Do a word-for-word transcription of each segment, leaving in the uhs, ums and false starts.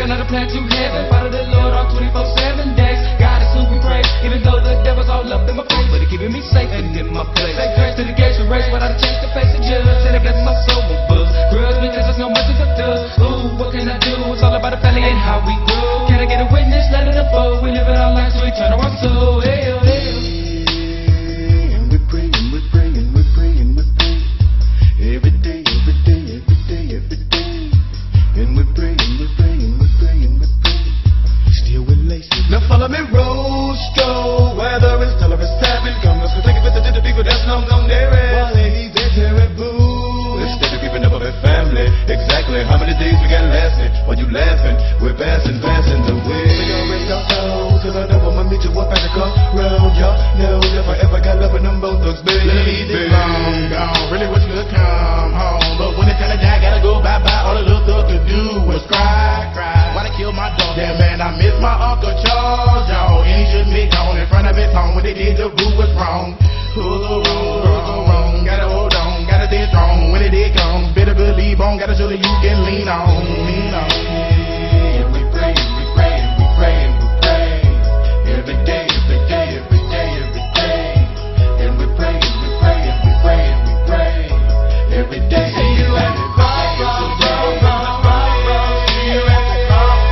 working on the plan to heaven. Follow the Lord all twenty-four seven days. God is who we praise, even though the devil's all up in my face, but He's keeping me safe and in my place. Say grace to the gates of race, but I change the face of judge. And I got my soul with buzz. Grudge because there's no mercy for dust. Ooh, what can I do? It's all about the family and how we grow. Can I get a witness? Let it unfold. We live in our lives, we turn our soul. Hey, oh, hey. Exactly how many days we got lasting? Are you laughing? We're passing, passing the way. We gon' rest our souls, cause I know I'ma meet you up at the car round. Y'all know if I ever got love in them both thugs, baby. Let me be long gone, really wish you could come home. But when it's time to die, gotta go bye-bye. All the little thug could do was cry, cry. Why they kill my dog? Damn man, I miss my Uncle Charles, y'all. And he shouldn't be gone in front of his home. When they did, the boo was wrong. Who's the wrong? Who's the wrong? Gotta hold on, gotta stay strong. When it did gone, better believe on, gotta show that you can lean on, lean on. Yeah, we pray, we pray, we pray, we pray. Every day, every day, every day, every day. And we pray, we pray, we pray, we pray. Every day, see you at the crossroads, see you at the crossroads, see you at the crossroads.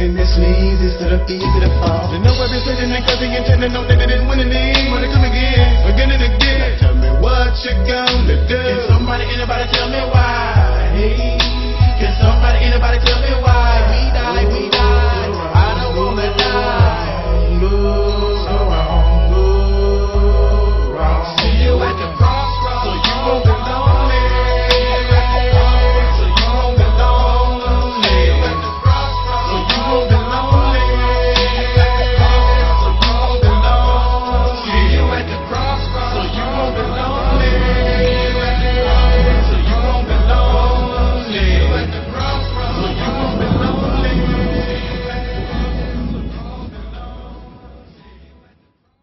And this sneeze is to the feet to the fall. And no weapon sitting and cursing and tending, no they didn't win a name. Wanna come again, again and again. Tell me what you gonna do. Can somebody, anybody tell me why? Hey, can somebody, anybody tell me why?